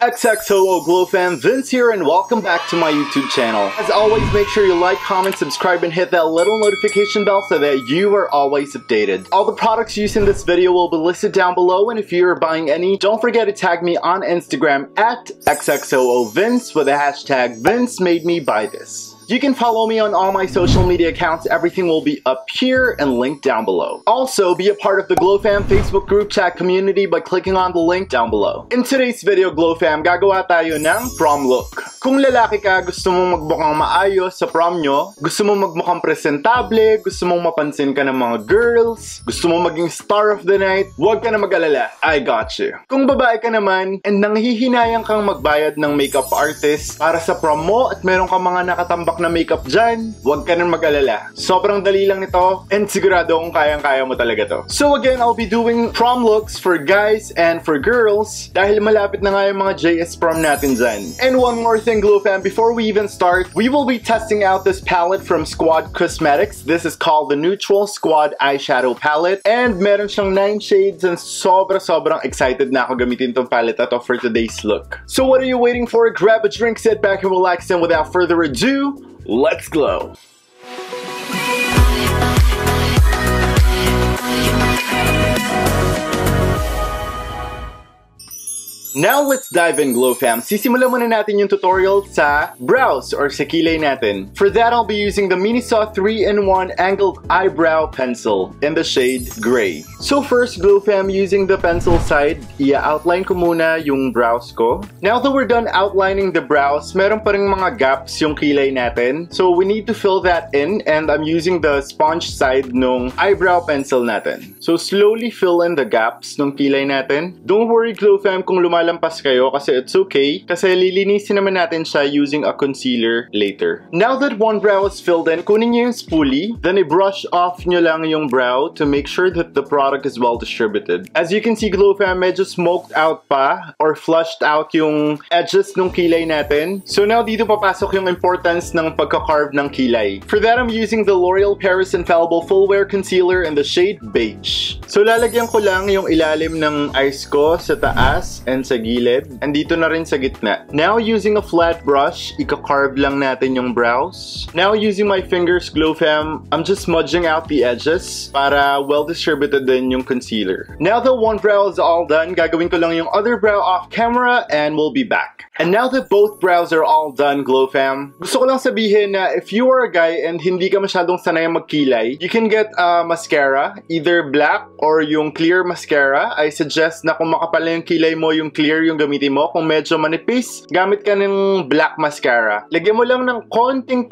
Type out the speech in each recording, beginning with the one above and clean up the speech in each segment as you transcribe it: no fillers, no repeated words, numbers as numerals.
XXOO GlowFam, Vince here, and welcome back to my YouTube channel. As always, make sure you like, comment, subscribe, and hit that little notification bell so that you are always updated. All the products used in this video will be listed down below, and if you are buying any, don't forget to tag me on Instagram at XXOOVince with the hashtag VinceMadeMeBuyThis. You can follow me on all my social media accounts. Everything will be up here and linked down below. Also, be a part of the GlowFam Facebook group chat community by clicking on the link down below. In today's video, GlowFam, gagawa tayo ng prom look. Kung lalaki ka, gusto mong magmukhang maayos sa prom nyo, gusto mong magmukhang presentable, gusto mong mapansin ka ng mga girls, gusto mong maging star of the night, huwag ka na mag-alala. I got you. Kung babae ka naman, and nanghihinayang kang magbayad ng makeup artist para sa prom mo at meron ka mga nakatambak na makeup dyan, huwag ka nang mag-alala. Sobrang dali lang nito, and sigurado kung kayang-kaya mo talaga to. So again, I'll be doing prom looks for guys and for girls dahil malapit na nga yung mga JS prom natin dyan. And one more thing, GlowFam, before we even start, we will be testing out this palette from Squad Cosmetics. This is called the Neutral Squad Eyeshadow Palette, and meron siyang 9 shades, and sobrang excited na ako gamitin tong palette na to for today's look. So what are you waiting for? Grab a drink, sit back and relax, and without further ado, let's glow! Now let's dive in, GlowFam. Sisimula muna natin yung tutorial sa brows or sa kilay natin. For that, I'll be using the Mini Saw 3 in 1 Angled Eyebrow Pencil in the shade Gray. So first, GlowFam, using the pencil side, i-outline ko muna yung brows ko. Now that we're done outlining the brows, meron pa ring mga gaps yung kilay natin. So we need to fill that in, and I'm using the sponge side nung eyebrow pencil natin. So slowly fill in the gaps nung kilay natin. Don't worry, GlowFam, kung lampas kayo kasi it's okay kasi lilinisin naman natin siya using a concealer later. Now that one brow is filled in, kunin nyo yung spoolie, then i-brush off nyo lang yung brow to make sure that the product is well distributed. As you can see, GlowFam, medyo smoked out pa or flushed out yung edges ng kilay natin. So now dito papasok yung importance ng pagka-carve ng kilay. For that, I'm using the L'Oreal Paris Infallible Full Wear Concealer in the shade Beige. So lalagyan ko lang yung ilalim ng eyes ko sa taas and sa gilid, and dito na rin sa gitna. Now, using a flat brush, ika-carve lang natin yung brows. Now, using my fingers, GlowFam, I'm just smudging out the edges para well-distributed din yung concealer. Now that one brow is all done, gagawin ko lang yung other brow off-camera, and we'll be back. And now that both brows are all done, GlowFam, gusto ko lang sabihin na if you are a guy and hindi ka masyadong sanayang magkilay, you can get a mascara, either black or yung clear mascara. I suggest na kung makapala yung kilay mo, yung clear yung gamitin mo. Kung medyo manipis, gamit ka ng black mascara. Lagyan mo lang ng konting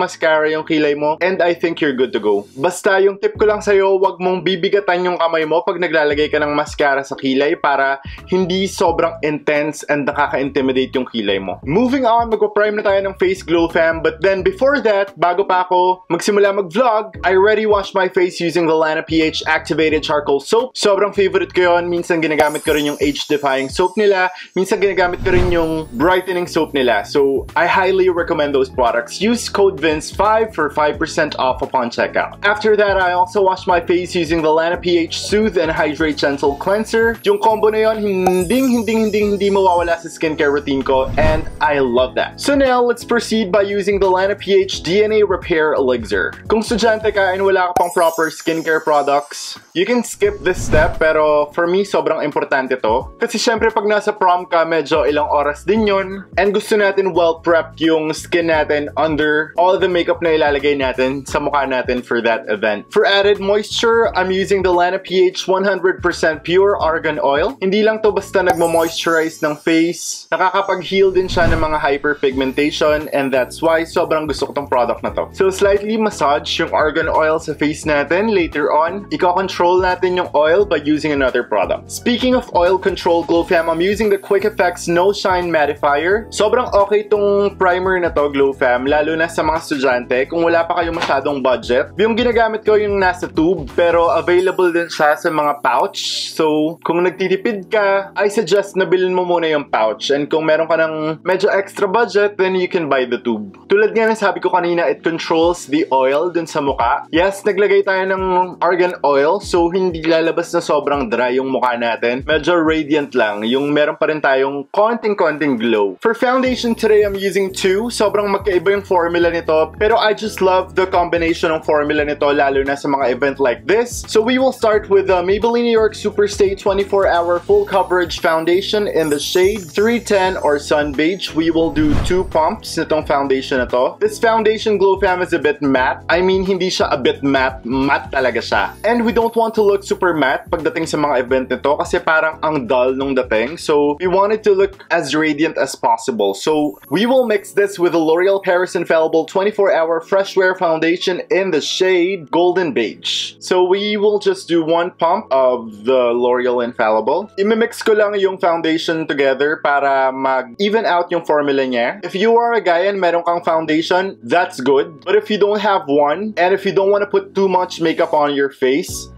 mascara yung kilay mo, and I think you're good to go. Basta yung tip ko lang sa'yo, wag mong bibigatan yung kamay mo pag naglalagay ka ng mascara sa kilay para hindi sobrang intense and nakaka-intense intimidate yung kilay mo. Moving on, magpa-prime na tayo ng face, GlowFam, but then before that, bago pa ako magsimula mag-vlog, I already washed my face using the Lana pH Activated Charcoal Soap. Sobrang favorite ko yun. Minsan ginagamit ko rin yung age-defying soap nila. Minsan ginagamit ko rin yung brightening soap nila. So, I highly recommend those products. Use code VINCE5 for 5% off upon checkout. After that, I also washed my face using the Lana pH Soothe and Hydrate Gentle Cleanser. Yung combo na yun, hindi mawawala sa skincare routine ko, and I love that. So now, let's proceed by using the Lana pH DNA Repair Elixir. Kung estudyante ka and wala ka pang proper skincare products, you can skip this step, pero for me, sobrang importante to. Kasi syempre, pag nasa prom ka, medyo ilang oras din yun, and gusto natin well-prepped yung skin natin under all the makeup na ilalagay natin sa mukha natin for that event. For added moisture, I'm using the Lana pH 100% Pure Argan Oil. Hindi lang to basta nagmo-moisturize ng face, nakakapag-heal din siya ng mga hyperpigmentation, and that's why sobrang gusto ko tong product na to. So slightly massage yung argan oil sa face natin. Later on, i-control natin yung oil by using another product. Speaking of oil control, GlowFam, I'm using the Quick Effects No Shine Mattifier. Sobrang okay tong primer na to, GlowFam, lalo na sa mga estudyante kung wala pa kayong masyadong budget. Yung ginagamit ko yung nasa tube, pero available din siya sa mga pouch. So kung nagtitipid ka, I suggest na bilhin mo muna yung pouch, and And kung meron ka ng medyo extra budget, then you can buy the tube. Tulad nga na sabi ko kanina, it controls the oil dun sa mukha. Yes, naglagay tayo ng argan oil, so hindi lalabas na sobrang dry yung mukha natin. Medyo radiant lang, yung meron pa rin tayong konting-konting glow. For foundation today, I'm using two. Sobrang magkaiba yung formula nito, pero I just love the combination ng formula nito, lalo na sa mga event like this. So we will start with the Maybelline New York Superstay 24 Hour Full Coverage Foundation in the shade 310 or Sun Beige. We will do two pumps nitong foundation na to. This foundation, GlowFam, is a bit matte. I mean, hindi siya a bit matte. Matte talaga siya. And we don't want to look super matte pagdating sa mga event nito kasi parang ang dull nung dating. So we wanted to look as radiant as possible. So we will mix this with the L'Oreal Paris Infallible 24 Hour Fresh Wear Foundation in the shade Golden Beige. So we will just do one pump of the L'Oreal Infallible. I-mix ko lang yung foundation together para mag-even out yung formula niya. If you are a guy and meron kang foundation, that's good. But if you don't have one, and if you don't want to put too much makeup on your face,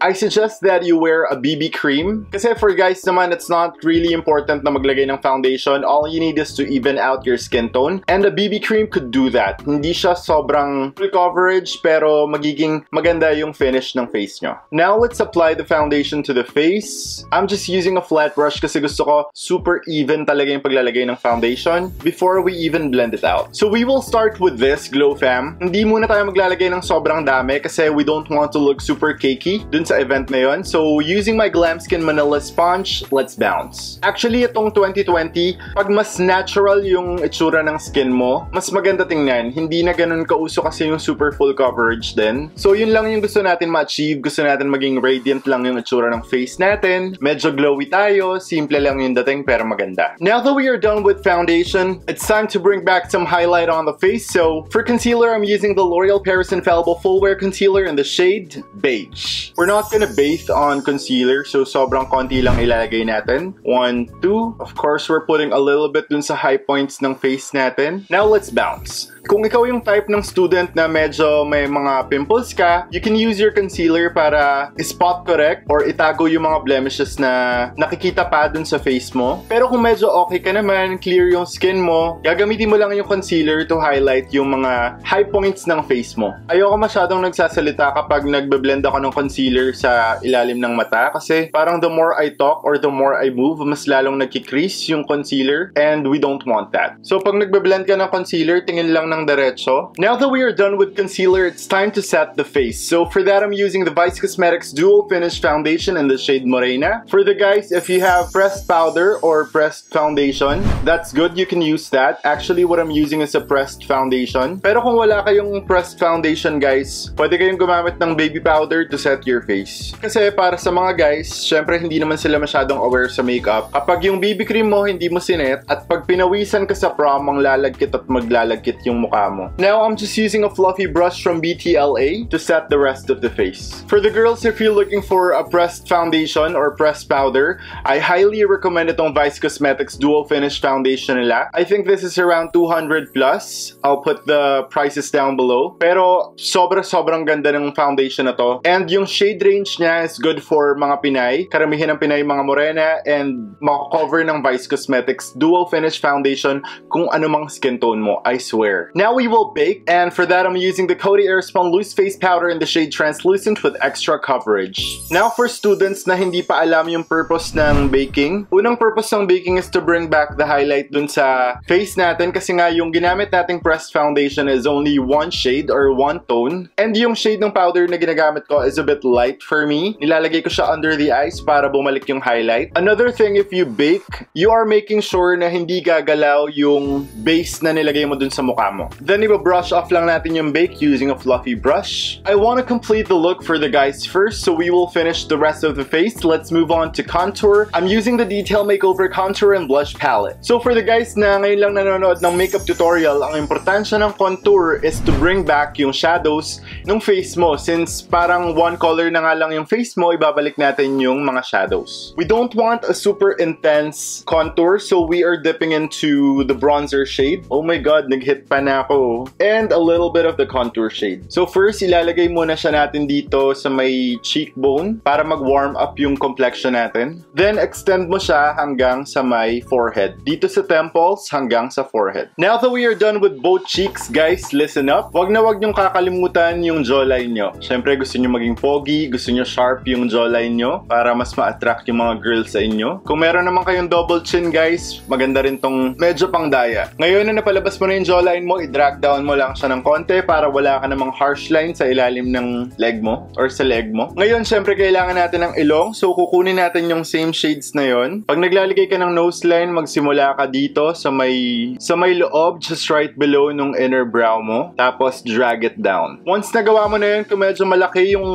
I suggest that you wear a BB cream. Kasi for guys naman, it's not really important na maglagay ng foundation. All you need is to even out your skin tone. And a BB cream could do that. Hindi siya sobrang full coverage, pero magiging maganda yung finish ng face nyo. Now, let's apply the foundation to the face. I'm just using a flat brush kasi gusto ko super even talaga yung paglalagay ng foundation before we even blend it out. So we will start with this, GlowFam. Hindi muna tayo maglalagay ng sobrang dami kasi we don't want to look super cakey dun sa event na yun. So, using my Glam Skin Manila sponge, let's bounce. Actually, itong 2020, pag mas natural yung itsura ng skin mo, mas maganda tingnan. Hindi na ganun kauso kasi yung super full coverage din. So, yun lang yung gusto natin ma-achieve. Gusto natin maging radiant lang yung itsura ng face natin. Medyo glowy tayo. Simple lang yung dating pero maganda. Now that we are done with foundation, it's time to bring back some highlight on the face. So, for concealer, I'm using the L'Oreal Paris Infallible Full Wear Concealer in the shade Beige. We're not gonna base on concealer, so sobrang konti lang ilalagay natin. 1, 2. Of course, we're putting a little bit dun sa high points ng face natin. Now, let's bounce. Kung ikaw yung type ng student na medyo may mga pimples ka, you can use your concealer para spot correct or itago yung mga blemishes na nakikita pa dun sa face mo. Pero kung medyo okay ka naman, clear yung skin mo, gagamitin mo lang yung concealer to highlight yung mga high points ng face mo. Ayoko masyadong nagsasalita kapag nagbe-blend ako ng concealer sa ilalim ng mata kasi parang the more I talk or the more I move, mas lalong nagki-crease yung concealer and we don't want that. So pag nagbe-blend ka ng concealer, tingin lang ng derecho. Now that we are done with concealer, it's time to set the face. So for that, I'm using the Vice Cosmetics Dual Finish Foundation in the shade Morena. For the guys, if you have pressed powder or pressed foundation, that's good. You can use that. Actually, what I'm using is a pressed foundation. Pero kung wala kayong pressed foundation, guys, pwede kayong gumamit ng baby powder to set your face. Kasi para sa mga guys, syempre hindi naman sila masyadong aware sa makeup. Kapag yung BB cream mo hindi mo sinet at pag pinawisan ka sa prom, ang lalagkit at maglalagkit yung mukha mo. Now, I'm just using a fluffy brush from BTLA to set the rest of the face. For the girls, if you're looking for a pressed foundation or pressed powder, I highly recommend itong Vice Cosmetics Dual Finish Foundation nila. I think this is around 200 plus. I'll put the prices down below. Pero sobrang ganda ng foundation na to. And yung shade range niya is good for mga Pinay. Karamihan ng Pinay mga morena and makakover ng Vice Cosmetics Dual Finish Foundation kung anumang skin tone mo. I swear. Now we will bake, and for that I'm using the Cody Airspun Loose Face Powder in the shade Translucent with extra coverage. Now for students na hindi pa alam yung purpose ng baking, unang purpose ng baking is to bring back the highlight dun sa face natin kasi nga yung ginamit nating pressed foundation is only one shade or one tone, and yung shade ng powder na ginagamit ko is a bit light for me. Nilalagay ko siya under the eyes para bumalik yung highlight. Another thing, if you bake, you are making sure na hindi gagalaw yung base na nilagay mo dun sa mukha mo. Then i-brush off lang natin yung bake using a fluffy brush. I want to complete the look for the guys first, so we will finish the rest of the face. Let's move on to contour. I'm using the Detail Makeover Contour and Blush Palette. So for the guys na ngayon lang nanonood ng makeup tutorial, ang importansya ng contour is to bring back yung shadows ng face mo. Since parang one color na nga lang yung face mo, ibabalik natin yung mga shadows. We don't want a super intense contour, so we are dipping into the bronzer shade. Oh my god, nag-hit pa na na ako. And a little bit of the contour shade. So first, ilalagay muna siya natin dito sa may cheekbone para mag-warm up yung complexion natin. Then extend mo siya hanggang sa may forehead. Dito sa temples hanggang sa forehead. Now that we are done with both cheeks, guys, listen up. Wag na wag niyong kakalimutan yung jawline nyo. Siyempre, gusto niyo maging pogi, gusto niyo sharp yung jawline nyo para mas ma-attract yung mga girls sa inyo. Kung meron naman kayong double chin, guys, maganda rin tong medyo pang daya. Ngayon na napalabas mo na yung jawline mo, i-drag down mo lang siya ng konti para wala ka namang harsh line sa ilalim ng leg mo or sa leg mo. Ngayon, syempre kailangan natin ng ilong. So, kukunin natin yung same shades na yon. Pag naglaligay ka ng nose line, magsimula ka dito sa may loob, just right below nung inner brow mo. Tapos, drag it down. Once nagawa mo na yun, kung medyo malaki yung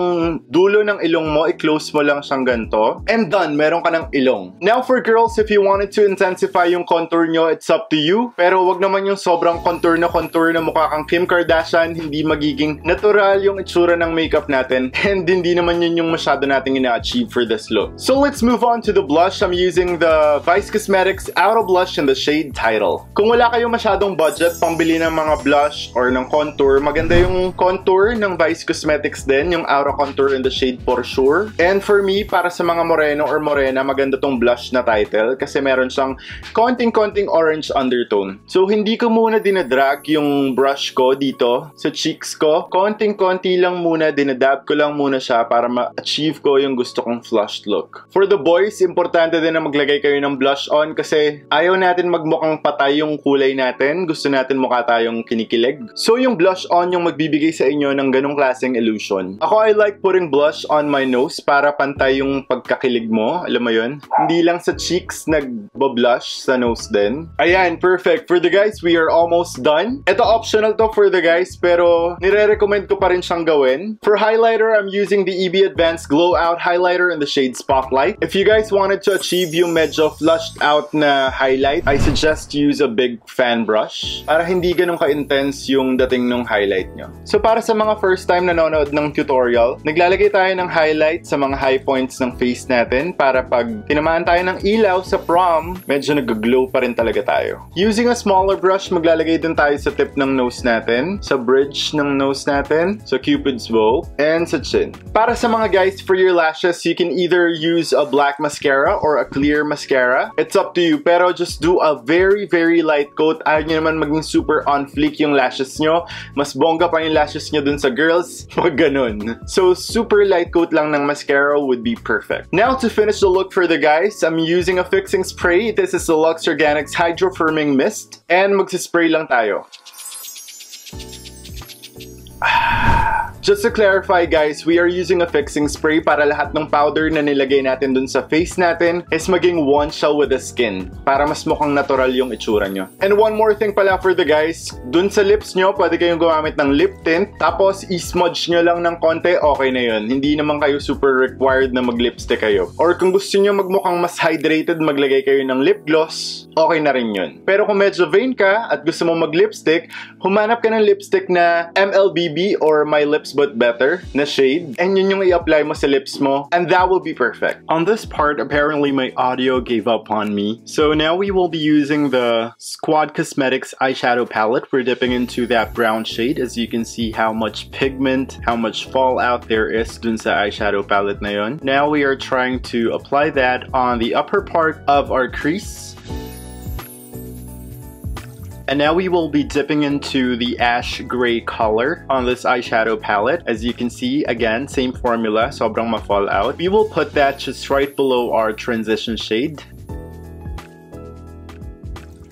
dulo ng ilong mo, i-close mo lang siyang ganito. And done, meron ka ng ilong. Now, for girls, if you wanted to intensify yung contour nyo, it's up to you. Pero, wag naman yung sobrang contour na mukha kang Kim Kardashian, hindi magiging natural yung itsura ng makeup natin, and hindi naman yun yung masyado natin ina-achieve for this look. So let's move on to the blush. I'm using the Vice Cosmetics Aura Blush in the shade Title. Kung wala kayong masyadong budget pambili ng mga blush or ng contour, maganda yung contour ng Vice Cosmetics din, yung Aura Contour in the shade For Sure. And for me, para sa mga moreno or morena, maganda tong blush na Title kasi meron siyang konting-konting orange undertone. So hindi ko muna dinadrag yung brush ko dito sa cheeks ko. Konting-konti lang muna, dinadab ko lang muna siya para ma-achieve ko yung gusto kong flushed look. For the boys, importante din na maglagay kayo ng blush on kasi ayaw natin magmukhang patay yung kulay natin. Gusto natin mukha tayong kinikilig. So yung blush on yung magbibigay sa inyo ng ganong klaseng illusion. Ako, I like putting blush on my nose para pantay yung pagkakilig mo. Alam mo yun? Hindi lang sa cheeks, nag-blush sa nose din. Ayan, perfect. For the guys, we are almost done. Ito optional to for the guys pero nire-recommend ko pa rin siyang gawin. For highlighter, I'm using the EB Advanced Glow Out Highlighter in the shade Spotlight. If you guys wanted to achieve yung medyo flushed out na highlight, I suggest use a big fan brush para hindi ganun ka-intense yung dating ng highlight nyo. So para sa mga first time nanonood ng tutorial, naglalagay tayo ng highlight sa mga high points ng face natin para pag tinamaan tayo ng ilaw sa prom, medyo nag-glow pa rin talaga tayo. Using a smaller brush, maglalagay din tayo sa tip ng nose natin, sa bridge ng nose natin, sa Cupid's bow, and sa chin. Para sa mga guys, for your lashes, you can either use a black mascara or a clear mascara. It's up to you, pero just do a very, very light coat. Ayaw nyo naman maging super on fleek yung lashes nyo. Mas bongga pa yung lashes nyo dun sa girls. Ganun. So, super light coat lang ng mascara would be perfect. Now, to finish the look for the guys, I'm using a fixing spray. This is the Luxe Organics Hydro Firming Mist. And magsispray lang tayo. Just to clarify guys, we are using a fixing spray para lahat ng powder na nilagay natin dun sa face natin is maging one siya with the skin para mas mukhang natural yung itsura nyo. And one more thing pala for the guys, dun sa lips nyo, pwede kayong gumamit ng lip tint tapos ismudge nyo lang ng konti, okay na yun. Hindi naman kayo super required na mag-lipstick kayo. Or kung gusto nyo magmukhang mas hydrated, maglagay kayo ng lip gloss, okay na rin yun. Pero kung medyo vain ka at gusto mo mag-lipstick, humanap ka ng lipstick na MLBB or My Lips But Better na shade, and yun yung i-apply mo sa lips mo, and that will be perfect. On this part, apparently my audio gave up on me, so now we will be using the Squad Cosmetics Eyeshadow Palette. We're dipping into that brown shade, as you can see how much pigment, how much fallout there is dun sa eyeshadow palette na yun. Now we are trying to apply that on the upper part of our crease. And now we will be dipping into the ash gray color on this eyeshadow palette. As you can see, again, same formula, sobrang ma-fall out. We will put that just right below our transition shade.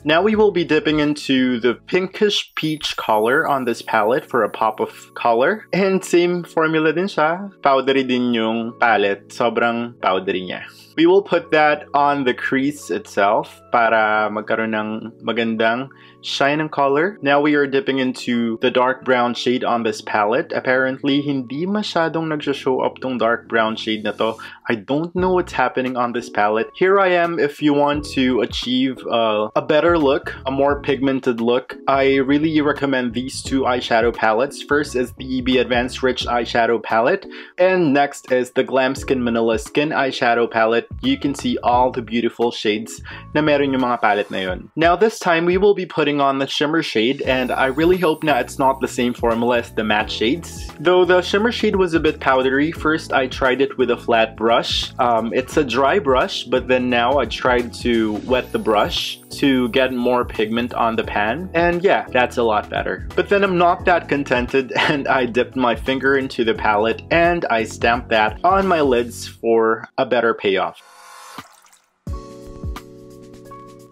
Now we will be dipping into the pinkish peach color on this palette for a pop of color. And same formula din siya. Powdery din yung palette. Sobrang powdery niya. We will put that on the crease itself para magkaroon ng magandang shine and color. Now we are dipping into the dark brown shade on this palette. Apparently, hindi masyadong nag-show up tong dark brown shade na to. I don't know what's happening on this palette. Here I am if you want to achieve a better look, a more pigmented look. I really recommend these two eyeshadow palettes. First is the EB Advanced Rich Eyeshadow Palette, and next is the Glam Skin Manila Skin Eyeshadow Palette. You can see all the beautiful shades na meron yung mga palette na yun. Now this time, we will be putting putting on the shimmer shade, and I really hope now it's not the same formula as the matte shades. Though the shimmer shade was a bit powdery, first I tried it with a flat brush. It's a dry brush, but then now I tried to wet the brush to get more pigment on the pan, and yeah, that's a lot better. But then I'm not that contented, and I dipped my finger into the palette and I stamped that on my lids for a better payoff.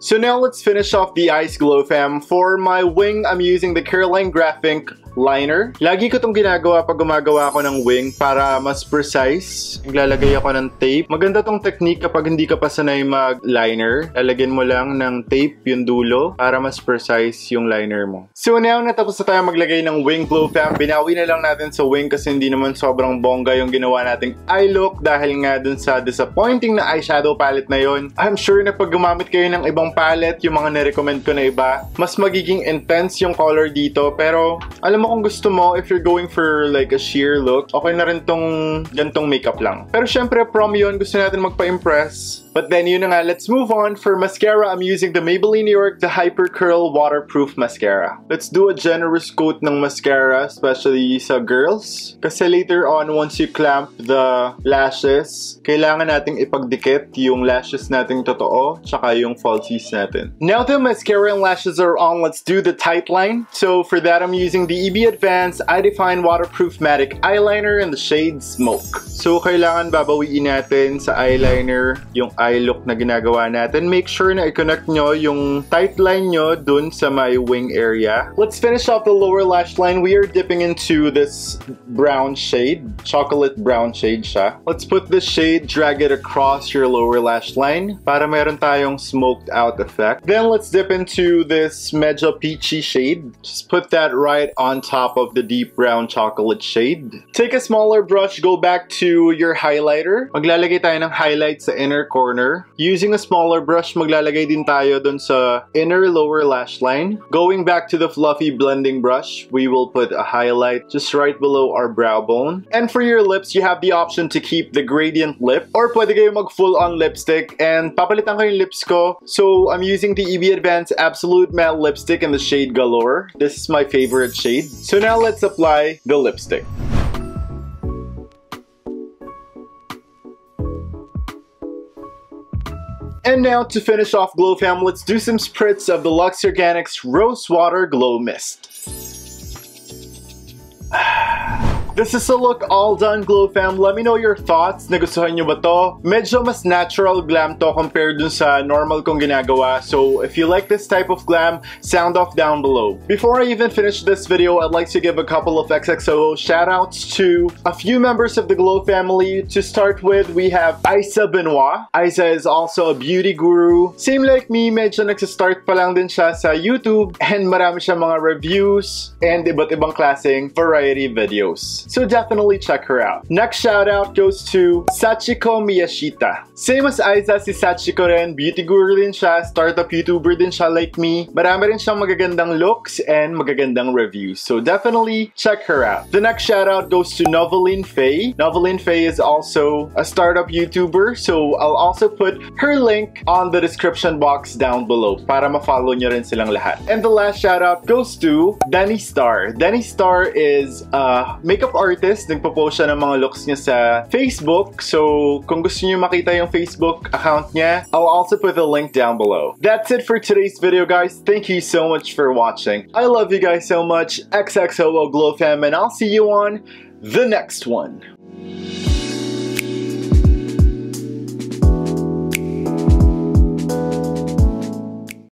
So now let's finish off the eyes, GlowFam. For my wing, I'm using the Caroline Graphic liner. Lagi ko itong ginagawa pag gumagawa ako ng wing para mas precise. Naglalagay ako ng tape. Maganda tong technique kapag hindi ka pa sanay mag-liner. Lalagyan mo lang ng tape yung dulo para mas precise yung liner mo. So now, natapos na tayo maglagay ng wing, GlowFam. Binawi na lang natin sa wing kasi hindi naman sobrang bongga yung ginawa nating eye look dahil nga dun sa disappointing na eyeshadow palette na yon. I'm sure na pag gumamit kayo ng ibang palette, yung mga na-recommend ko na iba, mas magiging intense yung color dito. Pero alam mo kung gusto mo, if you're going for like a sheer look, okay na rin tong gantong makeup lang. Pero syempre, prom yun, gusto natin magpa-impress. But then yun na nga, let's move on. For mascara, I'm using the Maybelline New York the Hyper Curl Waterproof Mascara. Let's do a generous coat ng mascara, especially sa girls. Kasi later on, once you clamp the lashes, kailangan nating ipagdikit yung lashes natin totoo, tsaka yung falsies natin. Now the mascara and lashes are on, let's do the tight line. So for that, I'm using the EB Advanced Eye Define Waterproof Matic Eyeliner in the shade Smoke. So kailangan babawiin natin sa eyeliner yung eye look na ginagawa natin. Make sure na i-connect nyo yung tight line nyo dun sa my wing area. Let's finish off the lower lash line. We are dipping into this brown shade. Chocolate brown shade siya. Let's put the shade, drag it across your lower lash line para meron tayong smoked out effect. Then let's dip into this medyo peachy shade. Just put that right on top of the deep brown chocolate shade. Take a smaller brush, go back to your highlighter. Maglalagay tayo ng highlight sa inner corner. Using a smaller brush, maglalagay din tayo dun sa inner lower lash line. Going back to the fluffy blending brush, we will put a highlight just right below our brow bone. And for your lips, you have the option to keep the gradient lip or pwede kayo mag full on lipstick, and papalitan ko yung lips ko. So I'm using the EB Advanced Absolute Matte Lipstick in the shade Galore. This is my favorite shade. So now let's apply the lipstick. And now to finish off GlowFam, let's do some spritz of the Luxe Organics Rose Water Glow Mist. This is a look all done, GlowFam. Let me know your thoughts. Nagustuhan nyo ba to? Medyo mas natural glam to compared dun sa normal kong ginagawa. So if you like this type of glam, sound off down below. Before I even finish this video, I'd like to give a couple of XXOO shoutouts to a few members of the Glow family. To start with, we have Aiza Benoit. Aiza is also a beauty guru. Same like me, medyo nagsistart pa lang din siya sa YouTube, and marami siya mga reviews and iba't ibang klaseng variety videos. So definitely check her out. Next shout out goes to Sachiko Miyashita. Same as Aiza, si Sachiko rin, beauty guru din siya, startup YouTuber din siya like me. Marami rin siyang magagandang looks and magagandang reviews. So definitely check her out. The next shout out goes to Novelin Faye. Novelin Faye is also a startup YouTuber. So I'll also put her link on the description box down below para ma-follow nyo rin silang lahat. And the last shout out goes to Danny Star. Danny Star is a makeup artist, nagpo-post siya ng mga looks niya sa Facebook. So kung gusto niyo makita yung Facebook account niya, I'll also put the link down below. That's it for today's video, guys. Thank you so much for watching. I love you guys so much. XXOO GlowFam, and I'll see you on the next one.